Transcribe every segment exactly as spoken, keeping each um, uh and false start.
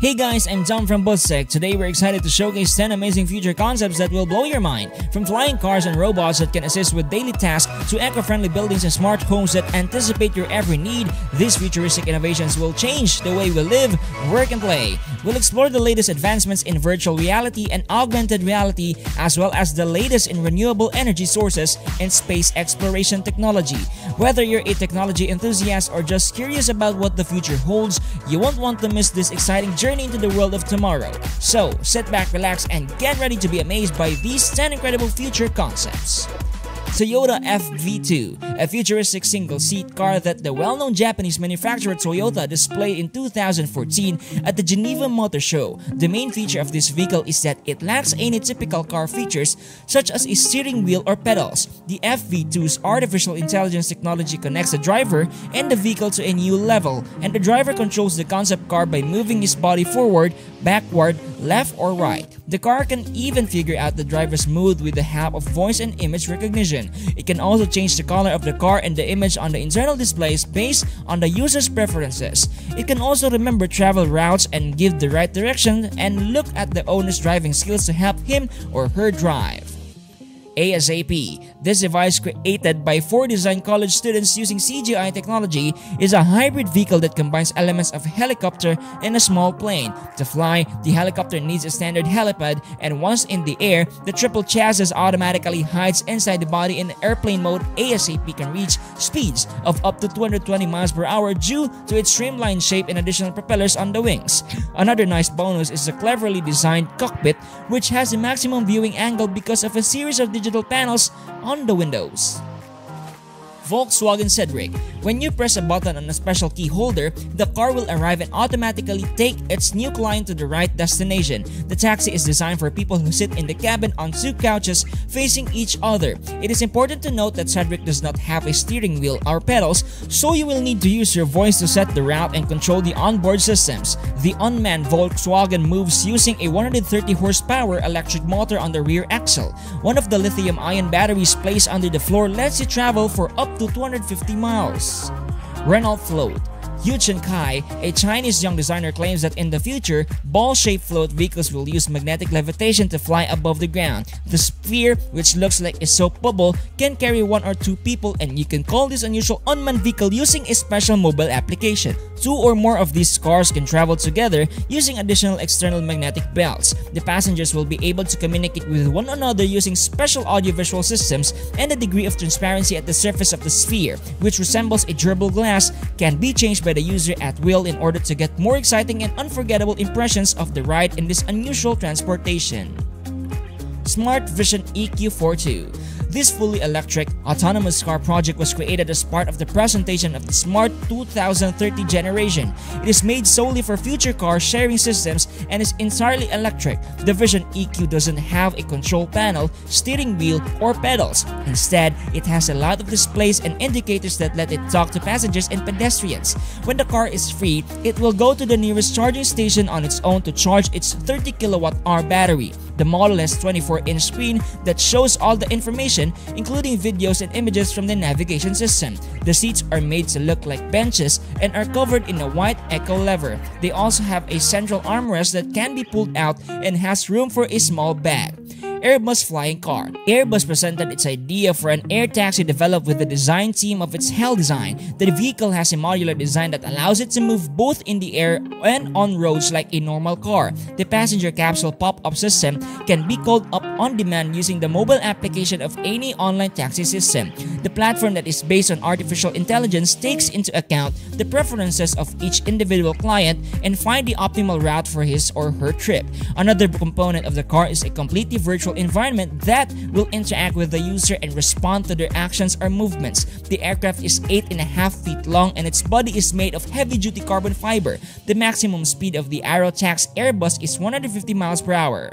Hey guys, I'm Tom from BuzzTech. Today we're excited to showcase ten amazing future concepts that will blow your mind. From flying cars and robots that can assist with daily tasks to eco-friendly buildings and smart homes that anticipate your every need, these futuristic innovations will change the way we live, work and play. We'll explore the latest advancements in virtual reality and augmented reality, as well as the latest in renewable energy sources and space exploration technology. Whether you're a technology enthusiast or just curious about what the future holds, you won't want to miss this exciting journey into the world of tomorrow. So, sit back, relax, and get ready to be amazed by these ten incredible future concepts. Toyota F V two, a futuristic single-seat car that the well-known Japanese manufacturer Toyota displayed in two thousand fourteen at the Geneva Motor Show. The main feature of this vehicle is that it lacks any typical car features such as a steering wheel or pedals. The F V two's artificial intelligence technology connects the driver and the vehicle to a new level, and the driver controls the concept car by moving his body forward, backward, left or right. The car can even figure out the driver's mood with the help of voice and image recognition. It can also change the color of the car and the image on the internal displays based on the user's preferences. It can also remember travel routes and give the right direction and look at the owner's driving skills to help him or her drive. ASAP. This device, created by four design college students using C G I technology, is a hybrid vehicle that combines elements of a helicopter and a small plane. To fly, the helicopter needs a standard helipad, and once in the air, the triple chassis automatically hides inside the body in airplane mode. ASAP can reach speeds of up to two hundred twenty miles per hour due to its streamlined shape and additional propellers on the wings. Another nice bonus is the cleverly designed cockpit, which has a maximum viewing angle because of a series of digital panels on the windows. Volkswagen Cedric. When you press a button on a special key holder, the car will arrive and automatically take its new client to the right destination. The taxi is designed for people who sit in the cabin on two couches facing each other. It is important to note that Cedric does not have a steering wheel or pedals, so you will need to use your voice to set the route and control the onboard systems. The unmanned Volkswagen moves using a one hundred thirty horsepower electric motor on the rear axle. One of the lithium-ion batteries placed under the floor lets you travel for up to two hundred fifty miles. Renault Float. Yucheng Kai, a Chinese young designer, claims that in the future, ball-shaped float vehicles will use magnetic levitation to fly above the ground. The sphere, which looks like a soap bubble, can carry one or two people, and you can call this unusual unmanned vehicle using a special mobile application. Two or more of these cars can travel together using additional external magnetic belts. The passengers will be able to communicate with one another using special audiovisual systems, and the degree of transparency at the surface of the sphere, which resembles a durable glass, can be changed by By the user at will in order to get more exciting and unforgettable impressions of the ride in this unusual transportation. Smart Vision E Q forty-two. This fully electric, autonomous car project was created as part of the presentation of the Smart two thousand thirty generation. It is made solely for future car sharing systems and is entirely electric. The Vision E Q doesn't have a control panel, steering wheel, or pedals. Instead, it has a lot of displays and indicators that let it talk to passengers and pedestrians. When the car is free, it will go to the nearest charging station on its own to charge its thirty kilowatt hour battery. The model has twenty-four inch screen that shows all the information, including videos and images from the navigation system. The seats are made to look like benches and are covered in a white echo lever. They also have a central armrest that can be pulled out and has room for a small bag. Airbus Flying Car. Airbus presented its idea for an air taxi developed with the design team of its HEL design. The vehicle has a modular design that allows it to move both in the air and on roads like a normal car. The passenger capsule pop-up system can be called up on demand using the mobile application of any online taxi system. The platform that is based on artificial intelligence takes into account the preferences of each individual client and find the optimal route for his or her trip. Another component of the car is a completely virtual environment that will interact with the user and respond to their actions or movements. The aircraft is eight and a half feet long and its body is made of heavy-duty carbon fiber. The maximum speed of the Aerotax Airbus is one hundred fifty miles per hour.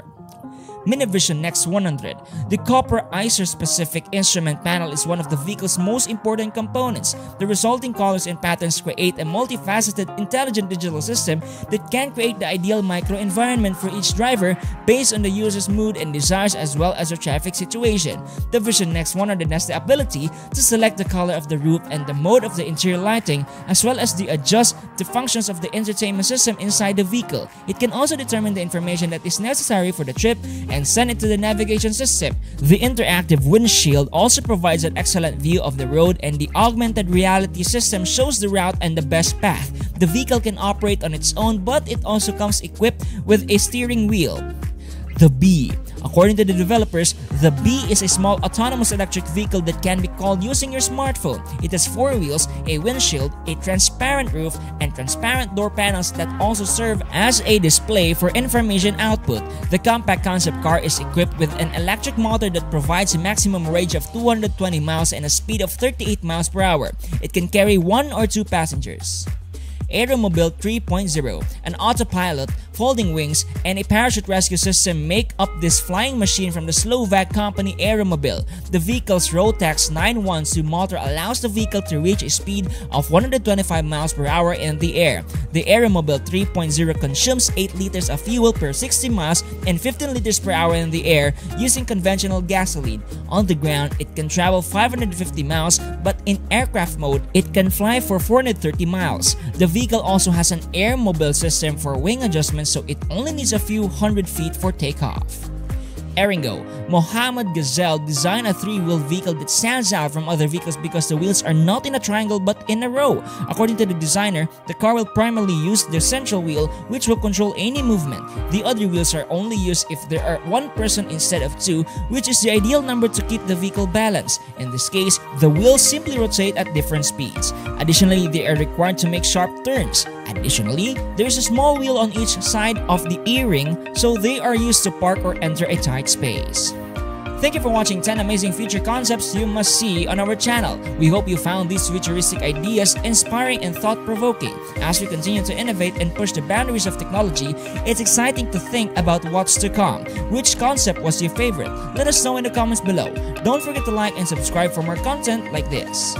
MINI VISION NEXT one hundred. The copper ICER-specific instrument panel is one of the vehicle's most important components. The resulting colors and patterns create a multifaceted, intelligent digital system that can create the ideal microenvironment for each driver based on the user's mood and desires as well as their traffic situation. The VISION NEXT one hundred has the ability to select the color of the roof and the mode of the interior lighting, as well as to adjust the functions of the entertainment system inside the vehicle. It can also determine the information that is necessary for the trip and send it to the navigation system. The interactive windshield also provides an excellent view of the road, and the augmented reality system shows the route and the best path. The vehicle can operate on its own, but it also comes equipped with a steering wheel. The B. According to the developers, the B is a small autonomous electric vehicle that can be called using your smartphone. It has four wheels, a windshield, a transparent roof, and transparent door panels that also serve as a display for information output. The compact concept car is equipped with an electric motor that provides a maximum range of two hundred twenty miles and a speed of thirty-eight miles per hour. It can carry one or two passengers. Aeromobil three point oh, an autopilot, folding wings, and a parachute rescue system make up this flying machine from the Slovak company Aeromobil. The vehicle's Rotax nine twelve motor allows the vehicle to reach a speed of one hundred twenty-five miles per hour in the air. The Aeromobil three point oh consumes eight liters of fuel per sixty miles and fifteen liters per hour in the air using conventional gasoline. On the ground, it can travel five hundred fifty miles, but in aircraft mode, it can fly for four hundred thirty miles. The The vehicle also has an air mobile system for wing adjustments, so it only needs a few hundred feet for takeoff. Eringo. Mohamed Gazelle designed a three-wheel vehicle that stands out from other vehicles because the wheels are not in a triangle but in a row. According to the designer, the car will primarily use the central wheel, which will control any movement. The other wheels are only used if there are one person instead of two, which is the ideal number to keep the vehicle balanced. In this case, the wheels simply rotate at different speeds. Additionally, they are required to make sharp turns. Additionally, there is a small wheel on each side of the E-ring, so they are used to park or enter a tight space. Thank you for watching ten amazing future concepts you must see on our channel. We hope you found these futuristic ideas inspiring and thought-provoking. As we continue to innovate and push the boundaries of technology, it's exciting to think about what's to come. Which concept was your favorite? Let us know in the comments below. Don't forget to like and subscribe for more content like this.